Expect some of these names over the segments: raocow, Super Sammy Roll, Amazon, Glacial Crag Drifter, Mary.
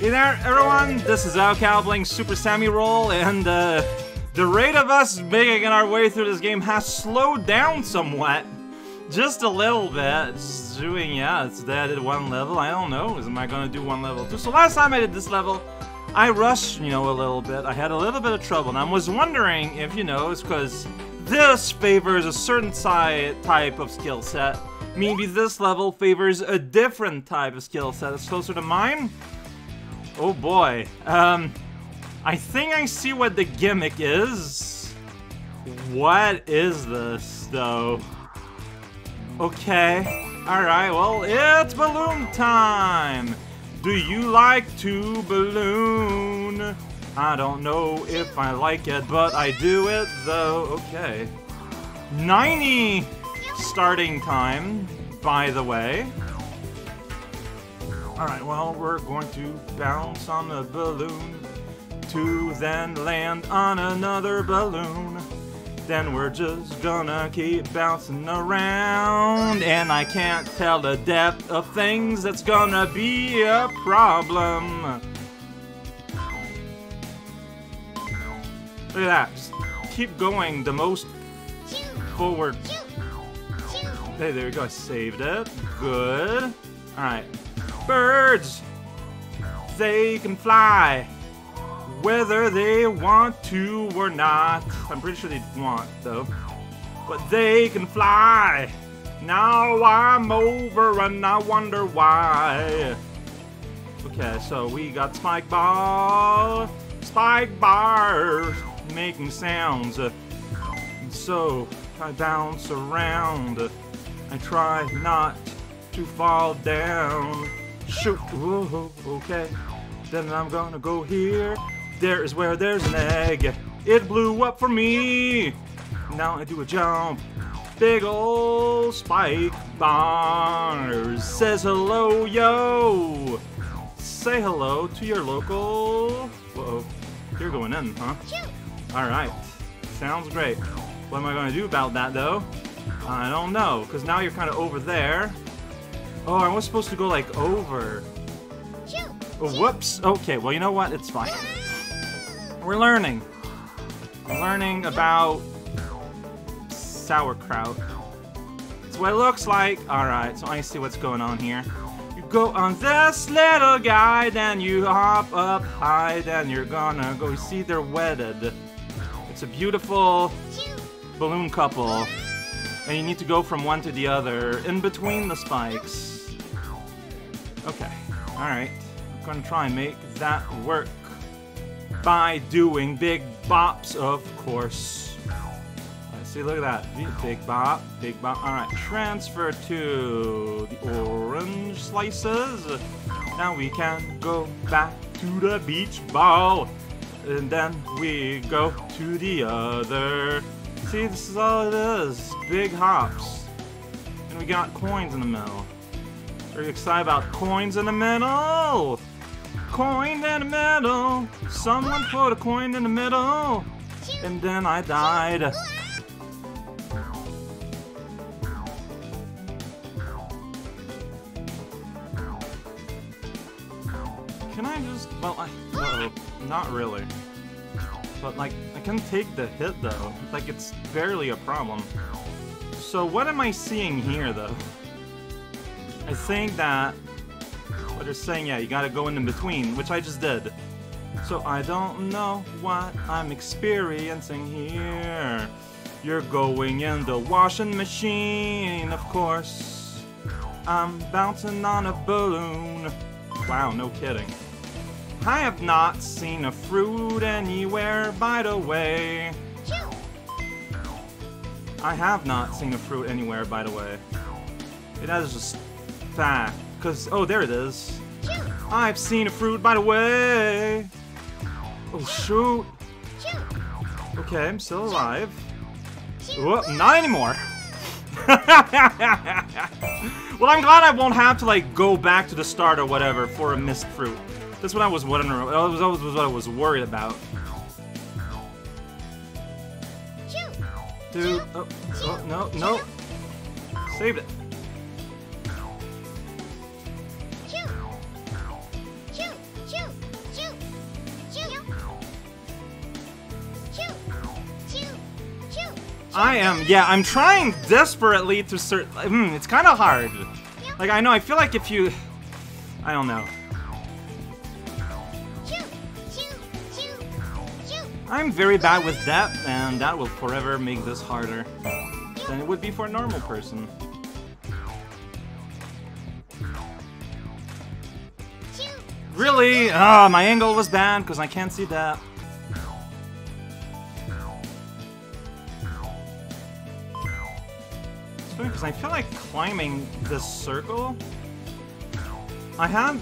Hey there, everyone, this is raocow playing Super Sammy Roll, and the rate of us making our way through this game has slowed down somewhat. Just a little bit. Just doing, yeah, it's that I did one level, I don't know, am I gonna do one level too? So last time I did this level, I rushed, you know, a little bit. I had a little bit of trouble, and I was wondering if, you know, it's because this favors a certain type of skill set. Maybe this level favors a different type of skill set that's closer to mine? Oh boy. I think I see what the gimmick is. What is this, though? Okay. Alright, well, it's balloon time! Do you like to balloon? I don't know if I like it, but I do it, though. Okay. 90 starting time, by the way. Alright, well, we're going to bounce on a balloon to then land on another balloon. Then we're just gonna keep bouncing around, and I can't tell the depth of things. That's gonna be a problem. Look at that. Just keep going the most forward. Hey, there we go. I saved it. Good. Alright. Birds! They can fly, whether they want to or not. I'm pretty sure they want, though. But they can fly! Now I'm over and I wonder why. Okay, so we got Spike Ball. Spike Bar! Making sounds. And so, I bounce around. I try not to fall down. Shoot, whoa, okay. Then I'm gonna go here. There is where there's an egg. It blew up for me. Now I do a jump. Big ol' Spike Bar says hello, yo. Say hello to your local. Whoa, you're going in, huh? All right, sounds great. What am I gonna do about that, though? I don't know, cause now you're kind of over there. Oh, I was supposed to go, like, over. Oh, whoops. Okay, well, you know what? It's fine. We're learning. I'm learning about sauerkraut. That's what it looks like. Alright, so I see what's going on here. You go on this little guy, then you hop up high, then you're gonna go. You see, they're wedded. It's a beautiful balloon couple. And you need to go from one to the other, in between the spikes. Okay, alright. I'm gonna try and make that work by doing big bops, of course. Let's see, look at that. Big bop, big bop. Alright, transfer to the orange slices. Now we can go back to the beach ball. And then we go to the other. See, this is all it is. Big hops. And we got coins in the middle. Are you excited about coins in the middle? Coin in the middle. Someone put a coin in the middle. And then I died. Can I just... Well, uh-oh. Not really. But, like, I can take the hit, though. Like, it's barely a problem. So what am I seeing here, though? I think that... What they're saying, yeah, you gotta go in between, which I just did. So I don't know what I'm experiencing here. You're going in the washing machine, of course. I'm bouncing on a balloon. Wow, no kidding. I have not seen a fruit anywhere, by the way. I have not seen a fruit anywhere, by the way. It has just fact. Cause, oh, there it is. I've seen a fruit, by the way. Oh, shoot. Okay, I'm still alive. Oh, not anymore. Well, I'm glad I won't have to, like, go back to the start or whatever for a missed fruit. That's what I was wondering. That was what I was worried about. Dude, oh, no, no. Saved it. I am. Yeah, I'm trying desperately to search. It's kind of hard. Like, I know, I feel like if you... I don't know. I'm very bad with that, and that will forever make this harder than it would be for a normal person. Really? Ah, my angle was bad because I can't see that. It's funny because I feel like climbing this circle. I have...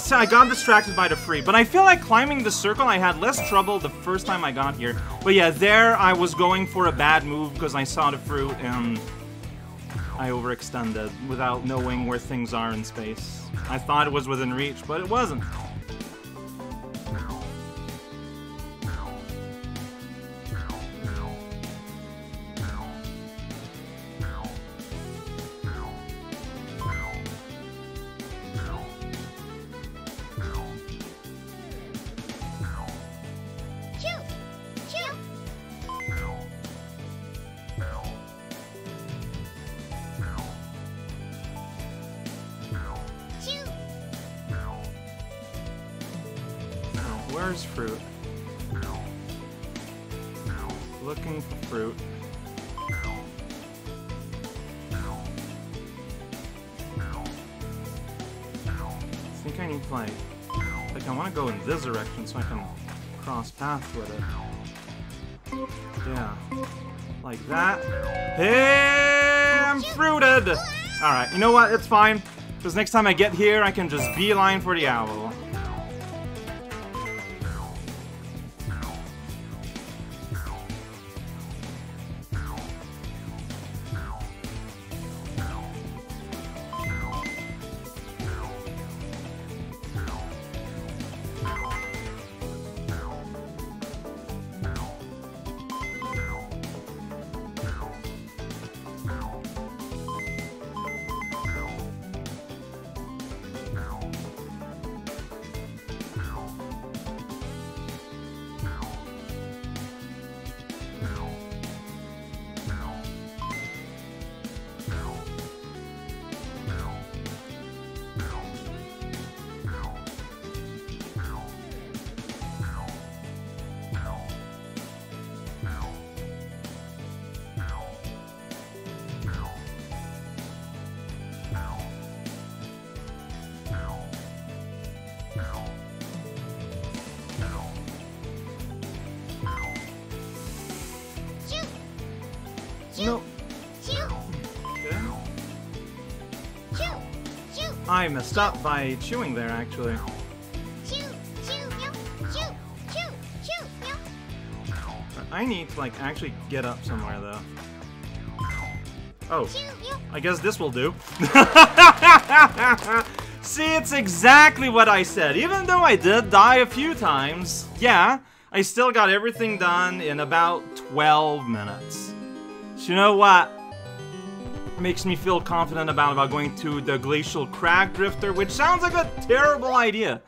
so I got distracted by the free, but I feel like climbing the circle I had less trouble the first time I got here. But yeah, there I was going for a bad move because I saw the fruit and I overextended without knowing where things are in space. I thought it was within reach, but it wasn't. Where's fruit? Looking for fruit. I think I need like I want to go in this direction so I can cross paths with it. Yeah, like that. Hey, I'm fruited. All right, you know what? It's fine. Because next time I get here, I can just beeline for the owl. No. Okay. I messed up by chewing there, actually. I need to, like, actually get up somewhere, though. Oh. I guess this will do. See, it's exactly what I said. Even though I did die a few times, yeah, I still got everything done in about 12 minutes. You know what makes me feel confident about going to the Glacial Crag Drifter, which sounds like a terrible idea.